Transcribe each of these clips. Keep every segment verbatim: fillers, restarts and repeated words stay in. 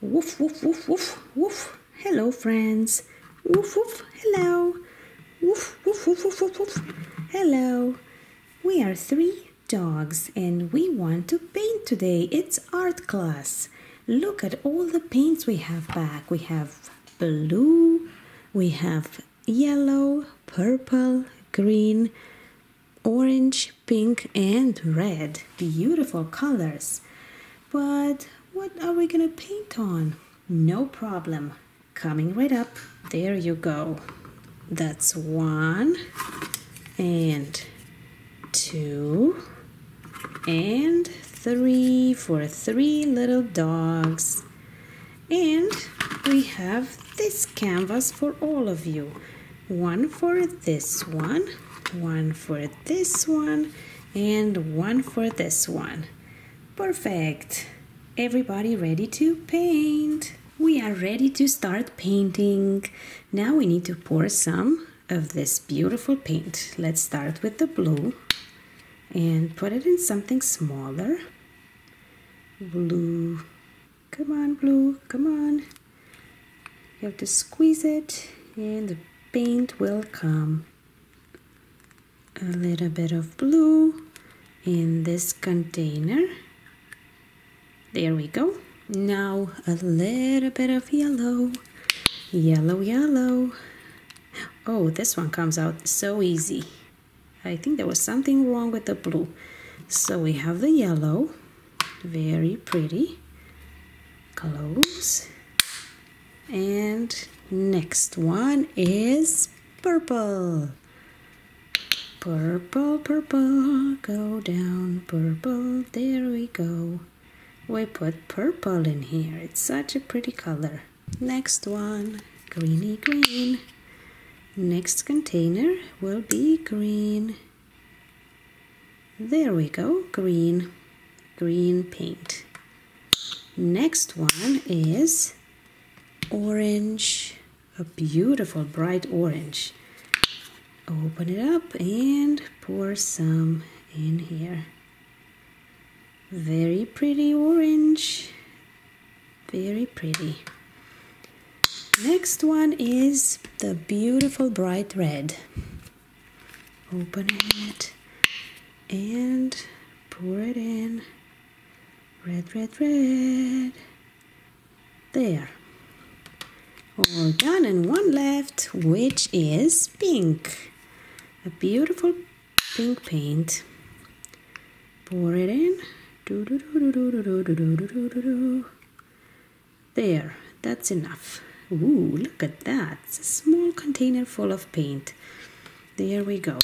Woof, woof, woof, woof, woof. Hello, friends. Woof, woof, hello. Woof, woof, woof, woof, woof, woof. Hello. We are three dogs and we want to paint today. It's art class. Look at all the paints we have back. We have blue, we have yellow, purple, green, orange, pink, and red. Beautiful colors. But what are we gonna paint on? No problem. Coming right up. There you go. That's one and two and three for three little dogs. And we have this canvas for all of you. One for this one, one for this one, and one for this one. Perfect. Everybody ready to paint? We are ready to start painting. Now we need to pour some of this beautiful paint. Let's start with the blue and put it in something smaller. Blue. Come on, blue. Come on. You have to squeeze it and the paint will come. A little bit of blue in this container. There we go. Now a little bit of yellow. Yellow, yellow. Oh, this one comes out so easy. I think there was something wrong with the blue. So we have the yellow. Very pretty. Close. And next one is purple. Purple, purple. Go down, purple. There we go. We put purple in here. It's such a pretty color. Next one, greeny green. Next container will be green. There we go, green. Green paint. Next one is orange. A beautiful bright orange. Open it up and pour some in here. Very pretty orange. Very pretty. Next one is the beautiful bright red. Open it and pour it in. Red, red, red. There. All done and one left, which is pink. A beautiful pink paint. Pour it in. Do, do, do, do, do, do, do, do, do, do, do. There, that's enough. Ooh, look at that. It's a small container full of paint. There we go.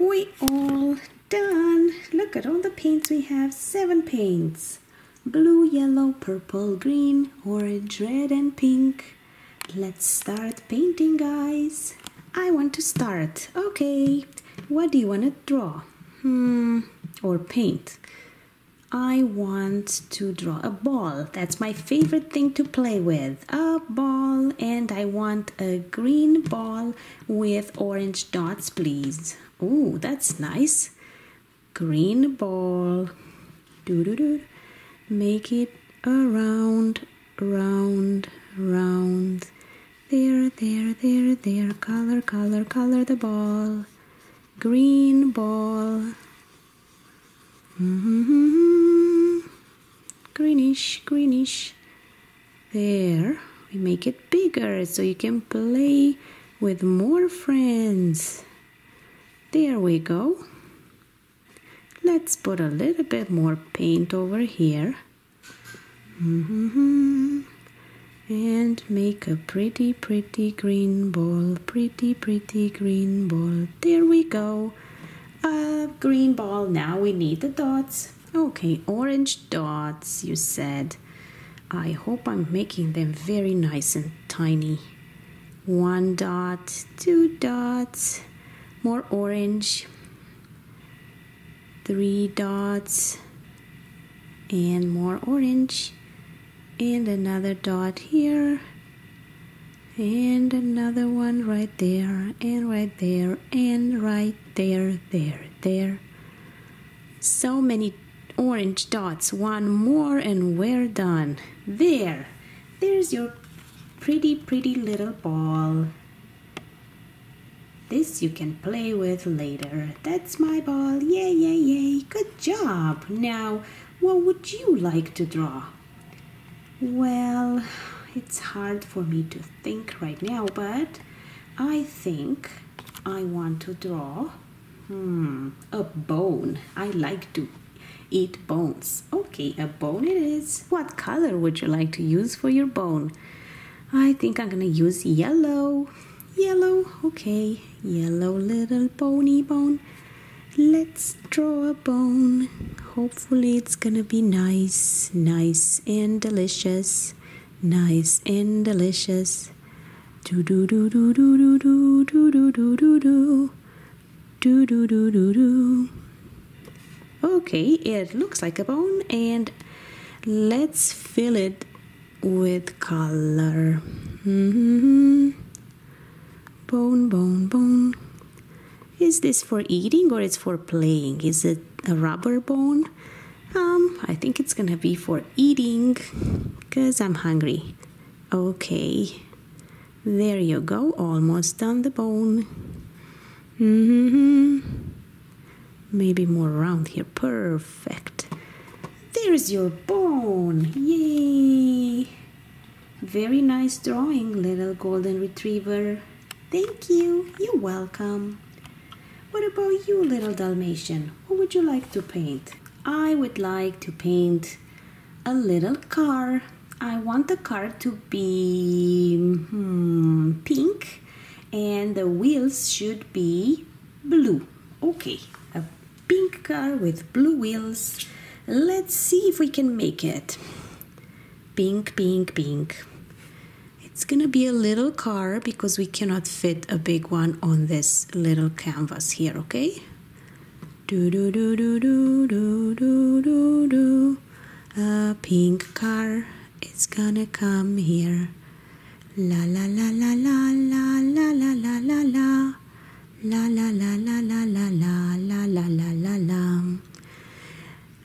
We all done. Look at all the paints we have. Seven paints. Blue, yellow, purple, green, orange, red, and pink. Let's start painting, guys. I want to start. Okay. What do you want to draw? Hmm... or paint. I want to draw a ball. That's my favorite thing to play with. A ball, and I want a green ball with orange dots, please. Ooh, that's nice. Green ball. Do-do-do. Make it around, round, round. There, there, there, there. Color, color, color the ball. Green ball. Mm-hmm. Greenish, greenish. There, we make it bigger so you can play with more friends. There we go. Let's put a little bit more paint over here. Mm-hmm. And make a pretty, pretty green ball. Pretty, pretty green ball. There we go. A green ball. Now we need the dots. Okay, orange dots, you said. I hope I'm making them very nice and tiny. One dot, two dots, more orange, three dots, and more orange, and another dot here, and another one right there, and right there, and right there, there, there. So many orange dots. One more and we're done. There. There's your pretty, pretty little ball. This you can play with later. That's my ball. Yay, yay, yay. Good job. Now, what would you like to draw? Well, it's hard for me to think right now, but I think I want to draw hmm, a bone. I like to eat bones. Okay, a bone it is. What color would you like to use for your bone? I think I'm gonna use yellow. Yellow, okay, yellow little bony bone. Let's draw a bone. Hopefully it's gonna be nice, nice and delicious, nice and delicious. Do do do do do do do do do do do do do do do do do. Okay, it looks like a bone, and let's fill it with color. Mm-hmm. Bone, bone, bone. Is this for eating or it's for playing? Is it a rubber bone? Um, I think it's gonna be for eating because I'm hungry. Okay, there you go. Almost done the bone. Mm-hmm. Maybe more round here. Perfect. There's your bone. Yay! Very nice drawing, little golden retriever. Thank you. You're welcome. What about you, little Dalmatian? What would you like to paint? I would like to paint a little car. I want the car to be hmm, pink and the wheels should be blue. Okay, a pink car with blue wheels. Let's see if we can make it. Pink, pink, pink. It's gonna be a little car because we cannot fit a big one on this little canvas here, okay? Do do do do do do do do do. A pink car is gonna come here. La la la la la la la la la la la la la la la la la la la la la la.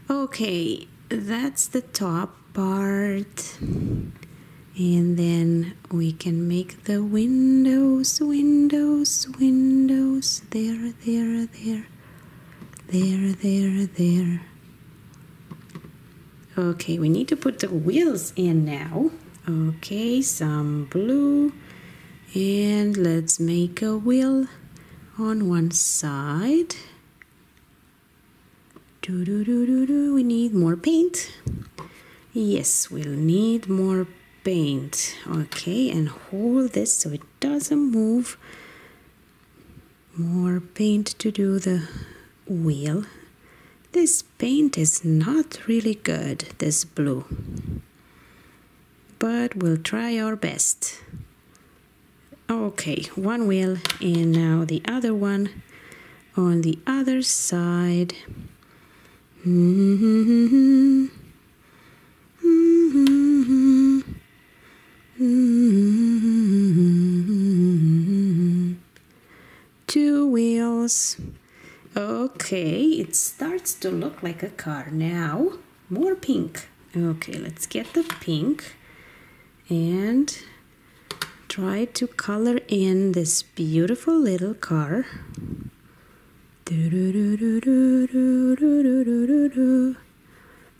Okay, that's the top part. And then we can make the windows, windows, windows, there, there, there, there, there, there. Okay, we need to put the wheels in now. Okay, some blue. And let's make a wheel on one side. Do, do, do, do, do. We need more paint. Yes, we'll need more paint. Paint. Okay, and hold this so it doesn't move. More paint to do the wheel. This paint is not really good, this blue. But we'll try our best. Okay, one wheel and now the other one on the other side. Mm-hmm. Mm-hmm. Mm-hmm. Two wheels. Okay, it starts to look like a car now. More pink. Okay, let's get the pink and try to color in this beautiful little car.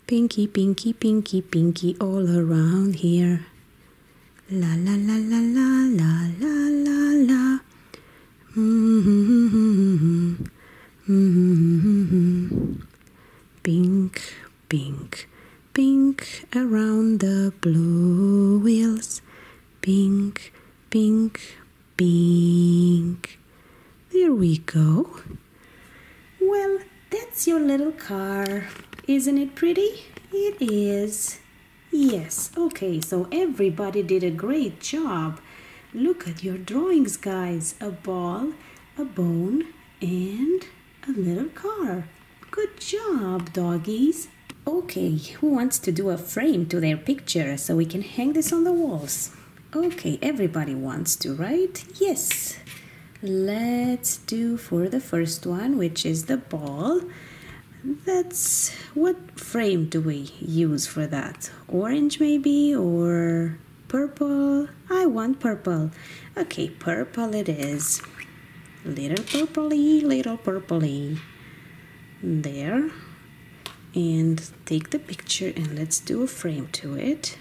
Pinky, pinky, pinky, pinky all around here. La la la la la la la la la. Mm-hmm. Mm-hmm. Pink, pink, pink around the blue wheels. Pink, pink, pink. There we go. Well, that's your little car. Isn't it pretty? It is. Yes, okay, so everybody did a great job. Look at your drawings, guys. A ball, a bone, and a little car. Good job, doggies. Okay, who wants to do a frame to their picture so we can hang this on the walls? Okay, everybody wants to, right? Yes. Let's do for the first one, which is the ball. that's, what frame do we use for that? Orange maybe, or purple? I want purple. Okay, purple it is. Little purpley, little purpley. There. And take the picture and let's do a frame to it.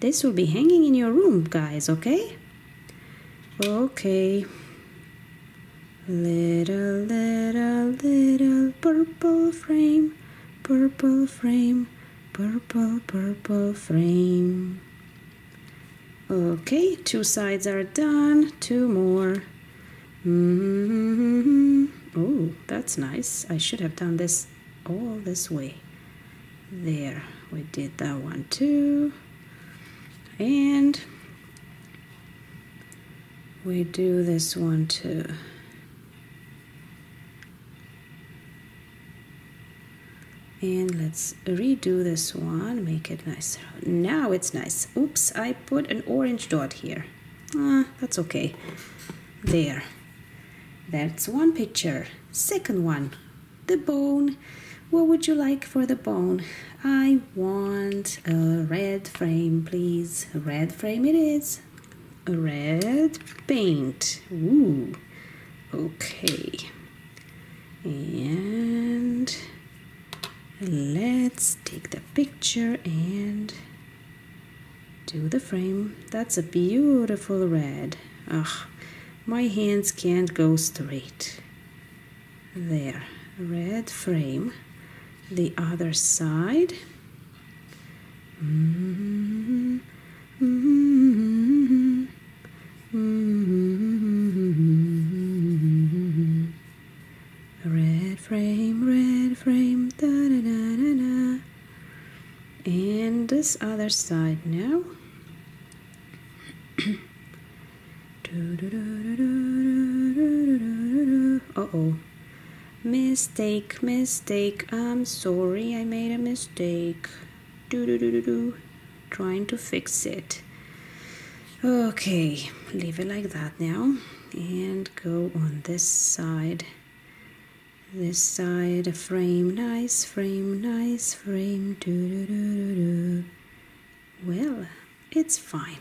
This will be hanging in your room, guys, okay? Okay. Little, little, little purple frame, purple frame, purple, purple frame. Okay, two sides are done, two more. Mm-hmm. Oh, that's nice. I should have done this all this way. There, we did that one too. And we do this one too. And let's redo this one, make it nicer. Now it's nice. Oops, I put an orange dot here. Ah, that's okay. There. That's one picture. Second one, the bone. What would you like for the bone? I want a red frame, please. A red frame it is. A red paint. Ooh. Okay. And let's take the picture and do the frame. That's a beautiful red. Ah, my hands can't go straight. There, red frame. The other side. Mm-hmm. Mm-hmm. Mm-hmm. Red frame, red frame. Da, da, da, da, da. And this other side now. Uh-oh. Mistake, mistake. I'm sorry, I made a mistake. Do, do, do, do, do. Trying to fix it. Okay, leave it like that now. And go on this side. This side, a frame, nice frame, nice frame. Doo, doo, doo, doo, doo. Well, it's fine.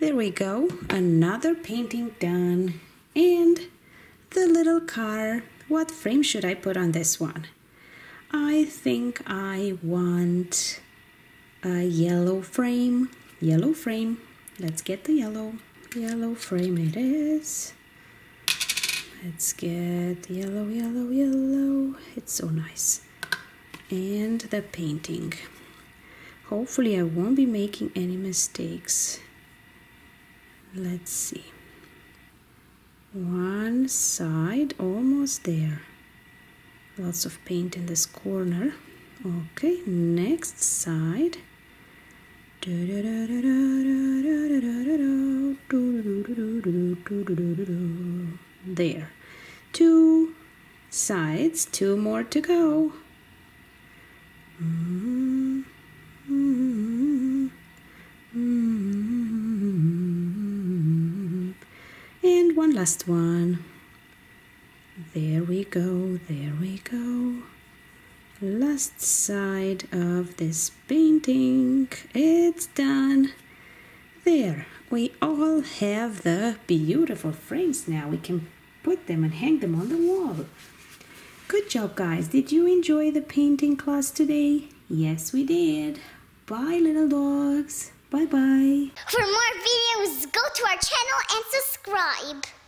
There we go. Another painting done. And the little car. What frame should I put on this one? I think I want a yellow frame. Yellow frame. Let's get the yellow. Yellow frame it is. Let's get yellow, yellow, yellow. It's so nice. And the painting. Hopefully I won't be making any mistakes. Let's see. One side, almost there. Lots of paint in this corner. Okay, next side. There. Two sides, two more to go. Mm-hmm. Mm-hmm. And one last one. There we go, there we go. Last side of this painting. It's done. There. We all have the beautiful frames now. We can put them and hang them on the wall. Good job, guys. Did you enjoy the painting class today? Yes, we did. Bye, little dogs. Bye-bye. For more videos, go to our channel and subscribe.